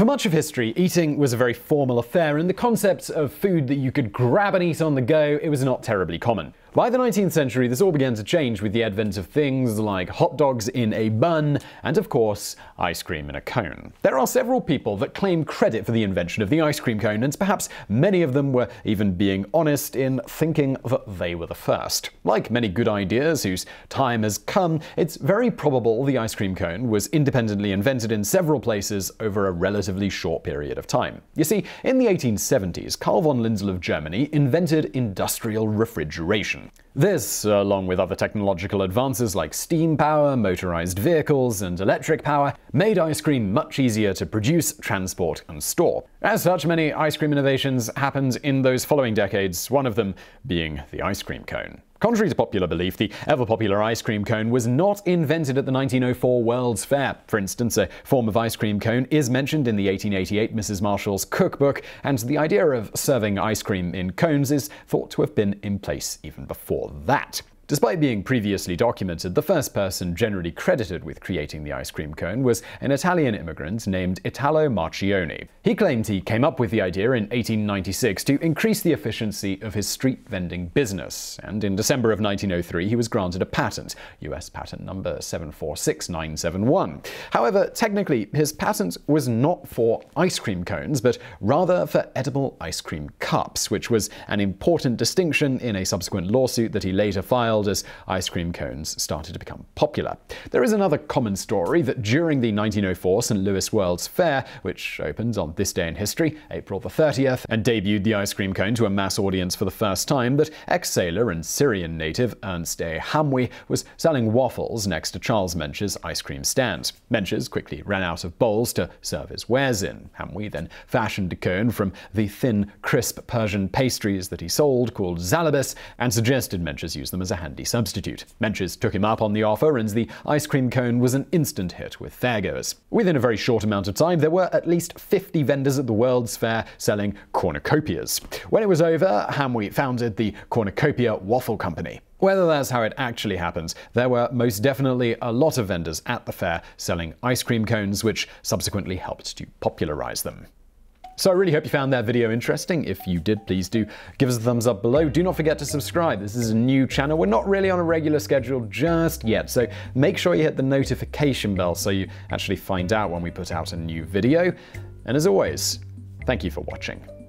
For much of history, eating was a very formal affair, and the concept of food that you could grab and eat on the go, it was not terribly common. By the 19th century, this all began to change with the advent of things like hot dogs in a bun and, of course, ice cream in a cone. There are several people that claim credit for the invention of the ice cream cone, and perhaps many of them were even being honest in thinking that they were the first. Like many good ideas whose time has come, it's very probable the ice cream cone was independently invented in several places over a relatively short period of time. You see, in the 1870s, Carl von Linde of Germany invented industrial refrigeration. This, along with other technological advances like steam power, motorized vehicles, and electric power, made ice cream much easier to produce, transport, and store. As such, many ice cream innovations happened in those following decades, one of them being the ice cream cone. Contrary to popular belief, the ever-popular ice cream cone was not invented at the 1904 World's Fair. For instance, a form of ice cream cone is mentioned in the 1888 Mrs. Marshall's cookbook, and the idea of serving ice cream in cones is thought to have been in place even before that. Despite being previously documented, the first person generally credited with creating the ice cream cone was an Italian immigrant named Italo Marcioni. He claimed he came up with the idea in 1896 to increase the efficiency of his street vending business, and in December of 1903 he was granted a patent, US patent number 746971. However, technically, his patent was not for ice cream cones, but rather for edible ice cream cups, which was an important distinction in a subsequent lawsuit that he later filed as ice cream cones started to become popular. There is another common story that during the 1904 St. Louis World's Fair, which opened on this day in history, April the 30th, and debuted the ice cream cone to a mass audience for the first time, that ex-sailor and Syrian native Ernst A. Hamwi was selling waffles next to Charles Menches' ice cream stand. Menches quickly ran out of bowls to serve his wares in. Hamwi then fashioned a cone from the thin, crisp Persian pastries that he sold, called zalabis, and suggested Menches use them as a handy substitute. Menches took him up on the offer, and the ice cream cone was an instant hit with fairgoers. Within a very short amount of time, there were at least 50 vendors at the World's Fair selling cornucopias. When it was over, Hamwi founded the Cornucopia Waffle Company. Whether that's how it actually happens, there were most definitely a lot of vendors at the fair selling ice cream cones, which subsequently helped to popularize them. So I really hope you found that video interesting. If you did, please do give us a thumbs up below. Do not forget to subscribe. This is a new channel. We're not really on a regular schedule just yet, so make sure you hit the notification bell so you actually find out when we put out a new video. And as always, thank you for watching.